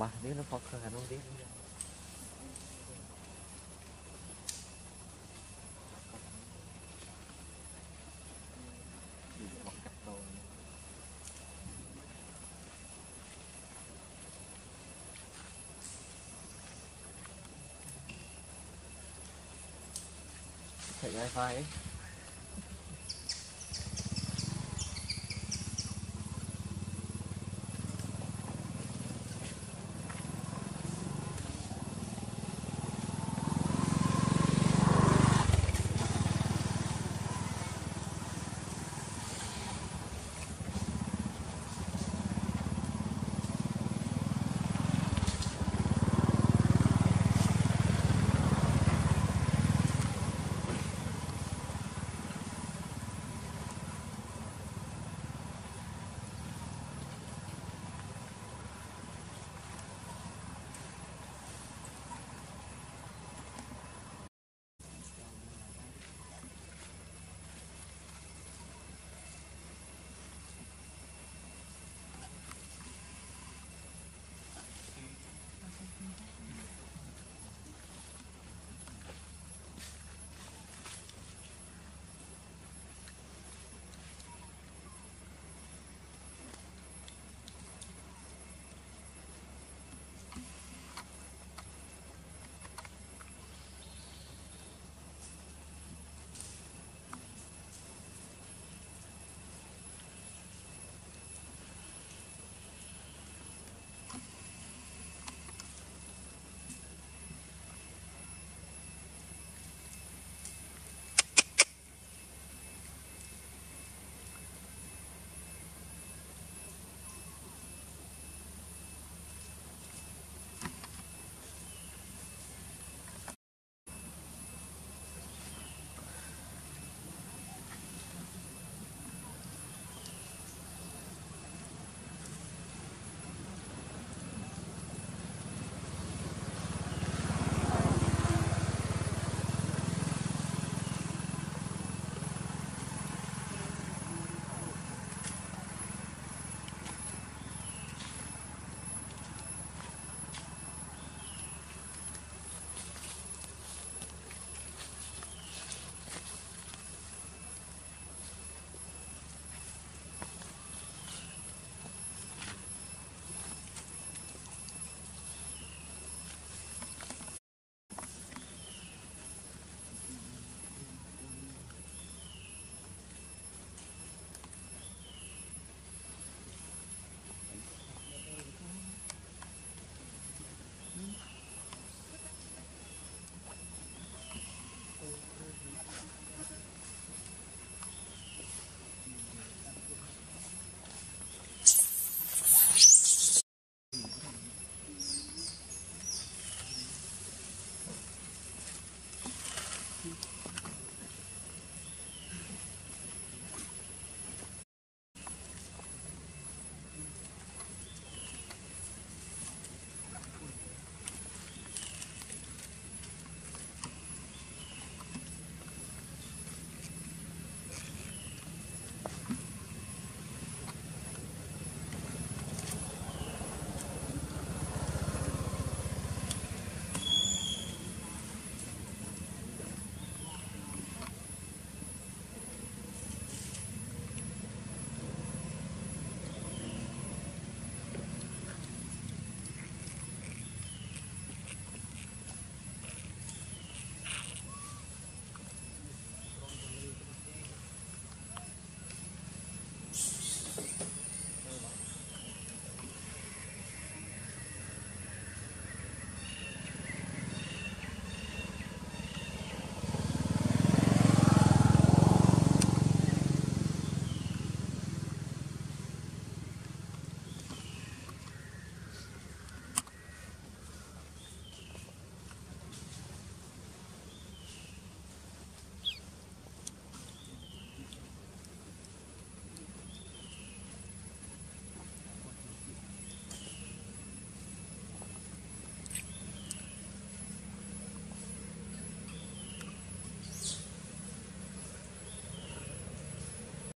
Mà nếu nó phật là nó biết thầy wifi ấy.